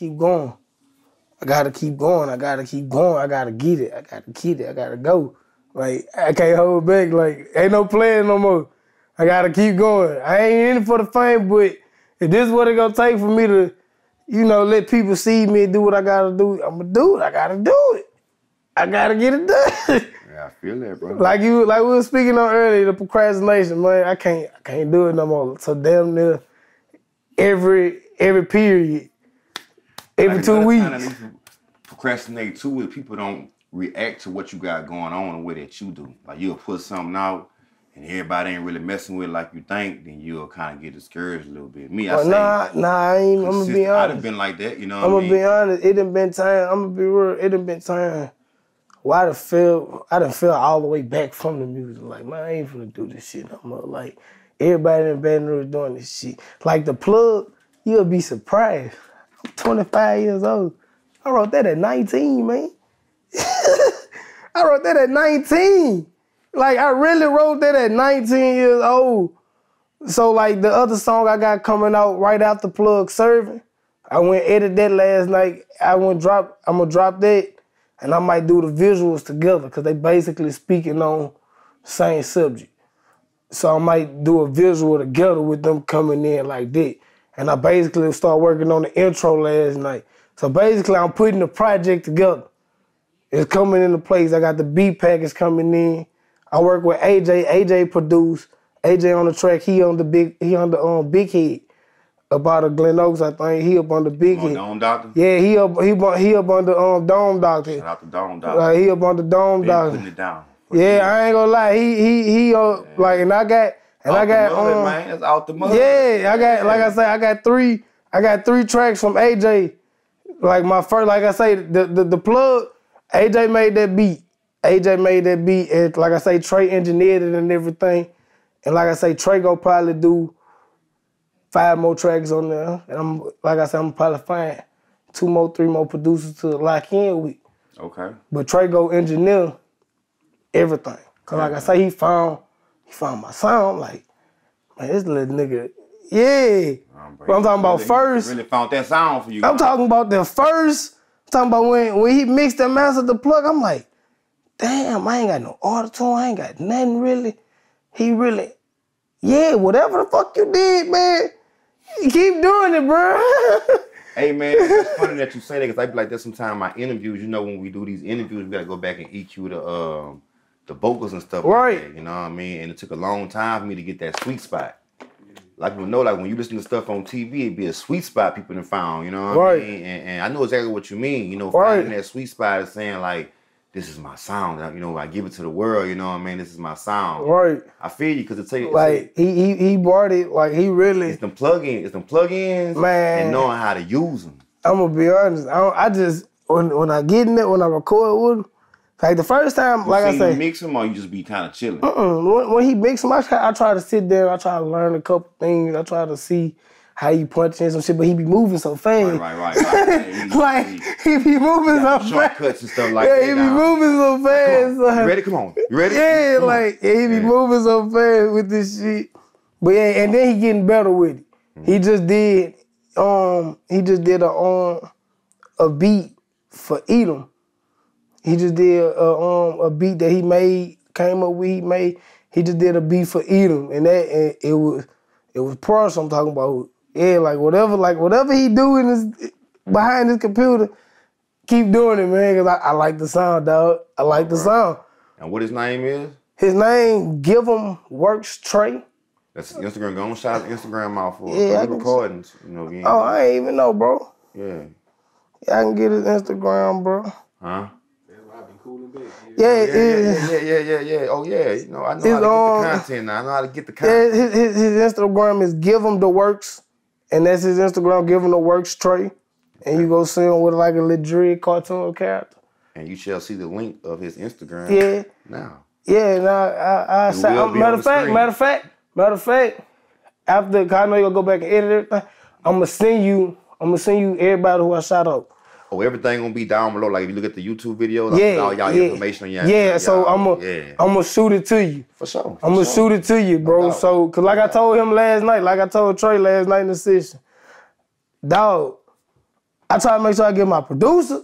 keep going. I gotta keep going. I gotta keep going. I gotta get it. I gotta get it. I gotta go. Like, I can't hold back. Like, ain't no playing no more. I gotta keep going. I ain't in it for the fame, but if this is what it gonna take for me to, you know, let people see me and do what I gotta do, I'ma do it. I gotta do it. I gotta get it done. Yeah, I feel that, bro. Like we were speaking on earlier, the procrastination, man. I can't do it no more. So damn near every period, every like 2 weeks. Time that you procrastinate too is people don't react to what you got going on the way that you do. Like you'll put something out and everybody ain't really messing with it like you think, then you'll kind of get discouraged a little bit. Me, I ain't, I'm gonna be honest. I done been like that, you know what I mean? I'm gonna be honest, it done been time, I'm gonna be real, it done been time. Well, I done fell all the way back from the music. Like, man, I ain't finna do this shit no more. Like, everybody in Baton Rouge doing this shit. Like, the plug, you'll be surprised. I'm 25 years old. I wrote that at 19, man. I wrote that at 19. Like, I really wrote that at 19 years old. So, like, the other song I got coming out right after Plug Serving, I went edit that last night. I'm gonna drop that. And I might do the visuals together because they basically speaking on the same subject. So I might do a visual together with them coming in like that. And I basically start working on the intro last night. So basically I'm putting the project together. It's coming into place. I got the beat package coming in. I work with AJ. AJ produced. AJ on the track. He on the Big Head. About a Glen Oaks, I think he up on the Big Head. Dome Doctor. Yeah, he up on the Dome Doctor. Shout out the Dome Doctor. Like, he up on the Dome Doctor. Putting it down. I ain't gonna lie. He like, and I got out the mud, man. That's out the mud. Yeah, I got, like I say, I got three tracks from AJ. Like my first, like I say, the plug. AJ made that beat. And like I say, Trey engineered it and everything. And like I say, Trey go probably do 5 more tracks on there, and I'm, like I said, I'm probably find 3 more producers to lock in with. Okay. But Trey go engineer everything. Cause like I say, he found my sound. Like, man, this little nigga, yeah. But I'm talking about first. Really found that sound for you. I'm talking about the first. I'm talking about when he mixed and mastered the plug. I'm like, damn, I ain't got no autotune. I ain't got nothing really. He really, yeah, whatever the fuck you did, man. Keep doing it, bro. Hey, man, it's funny that you say that, because I be like that sometimes in my interviews. You know, when we do these interviews, we got to go back and EQ the vocals and stuff. Right. Like that, you know what I mean? And it took a long time for me to get that sweet spot. Like, you know, like when you listen to stuff on TV, it'd be a sweet spot people done found, you know what I mean? And I know exactly what you mean. You know, finding that sweet spot is saying, like, this is my sound. You know, I give it to the world, you know what I mean? This is my sound. Right. I feel you, because it takes... Like, he brought it, like, he really... It's them plugins. Man. And knowing how to use them. I'm going to be honest. When I get in it, when I record with him, like, the first time, like I say... You mix them, or you just be kind of chilling? When he mix them, I try to sit there, I try to learn a couple things, I try to see... how you punch in some shit, but he be moving so fast. Right. Like, he be moving so fast. Shortcuts and stuff like that. Yeah, he be moving so fast. Like, you ready? Come on. You ready? Yeah, like, he be moving so fast with this shit. But yeah, and then he getting better with it. He just did, a beat for Edem. He just did a beat that he made, came up with, he just did a beat for Edem, and it was partial. I'm talking about. Yeah, like whatever he doing behind his computer, keep doing it, man, because I like the sound, dog. I like the sound. And what his name is? His name, Give Him Works Trey. That's Instagram. Go on, shout out Instagram out for recordings. You know, again. Oh, I ain't even know, bro. Yeah, I can get his Instagram, bro. Huh? Yeah. Oh, yeah. You know, I know how to get the content now. His Instagram is Give Him The Works. And that's his Instagram, Give Him The Works Trey. And you go see him with like a little dread cartoon character. And you shall see the link of his Instagram. Yeah. Now. Yeah, and matter of fact, after, cause I know you'll go back and edit everything, I'm gonna send you everybody who I shout out. Oh, everything gonna be down below. Like if you look at the YouTube videos, all y'all information on y'all. Yeah, so I'm gonna shoot it to you. For sure. I'm gonna shoot it to you, bro. No, so, cause like I told him last night, like I told Trey last night in the session, dog, I try to make sure I give my producer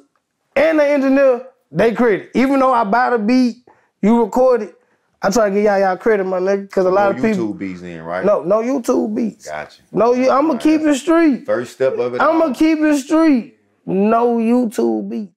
and the engineer they credit. Even though I buy the beat, you record it, I try to give y'all credit, my nigga, because a lot of people... No YouTube beats then, right? No YouTube beats. Gotcha. No, I'm going to keep it street. First step of it. I'm going to keep it street. No YouTube beats.